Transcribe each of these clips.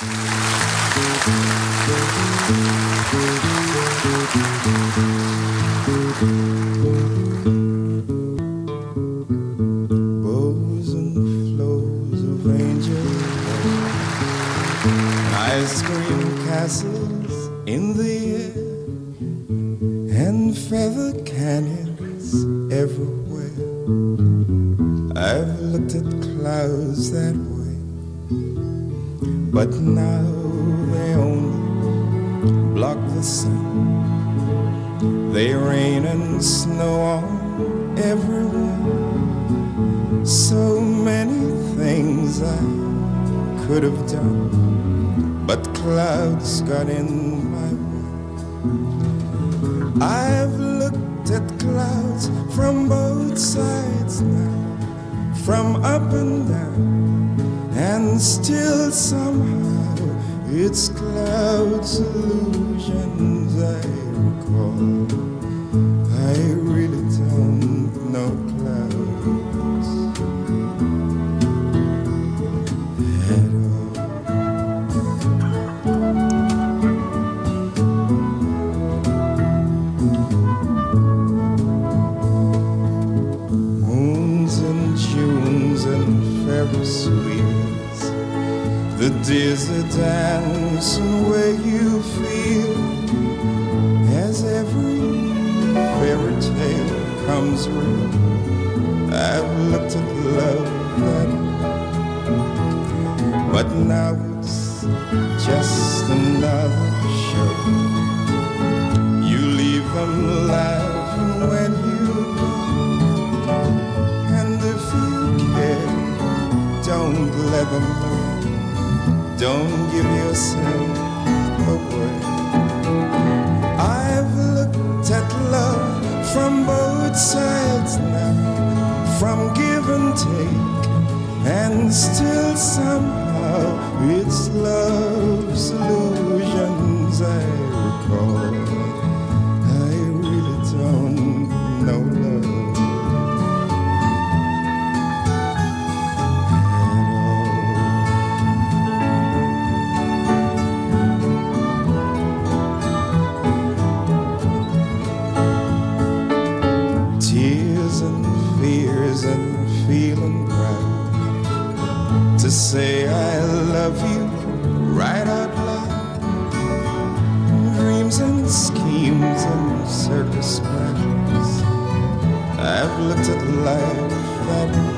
Bows and flows of angels, ice cream castles in the air, and feather cannons everywhere. I've looked at clouds that way, but now they only block the sun. They rain and snow on everyone. So many things I could have done, but clouds got in my way. I've looked at clouds from both sides now, from up and down, and still somehow it's clouds' illusions I recall. I really don't know clouds at all. Moons and Junes and Februaries, the days are dancing where you feel, as every fairy tale comes real. I've looked at love that way, but now it's just another show. You leave them laughing when you go, and if you care, don't let them know. Don't give yourself away. I've looked at love from both sides now, from give and take, and still somehow it's love's illusions I recall. I really don't know love. And feeling proud to say I love you right out loud. Dreams and schemes and circus plans, I've looked at life that way,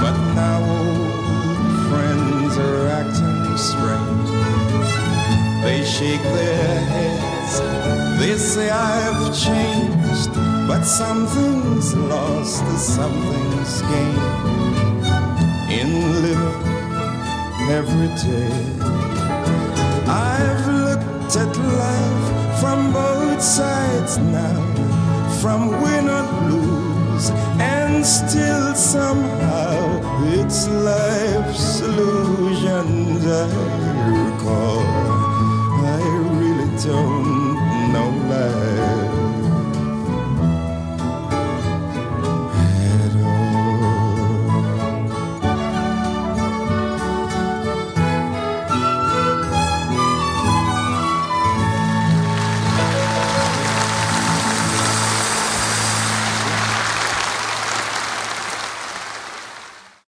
but now old friends are acting strange. They shake their heads, they say I've changed, but something's lost, something's gained in living every day. I've looked at life from both sides now, from win or lose, and still somehow it's life's illusions I recall. I really don't know life.